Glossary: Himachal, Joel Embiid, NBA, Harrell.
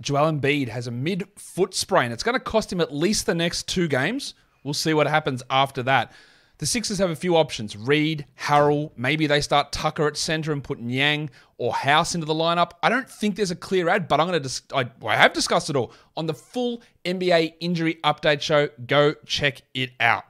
Joel Embiid has a mid-foot sprain. It's going to cost him at least the next 2 games. We'll see what happens after that. The Sixers have a few options. Reed, Harrell, maybe they start Tucker at center and put Nyang or House into the lineup. I don't think there's a clear ad, but I'm going to I have discussed it all on the full NBA injury update show. Go check it out.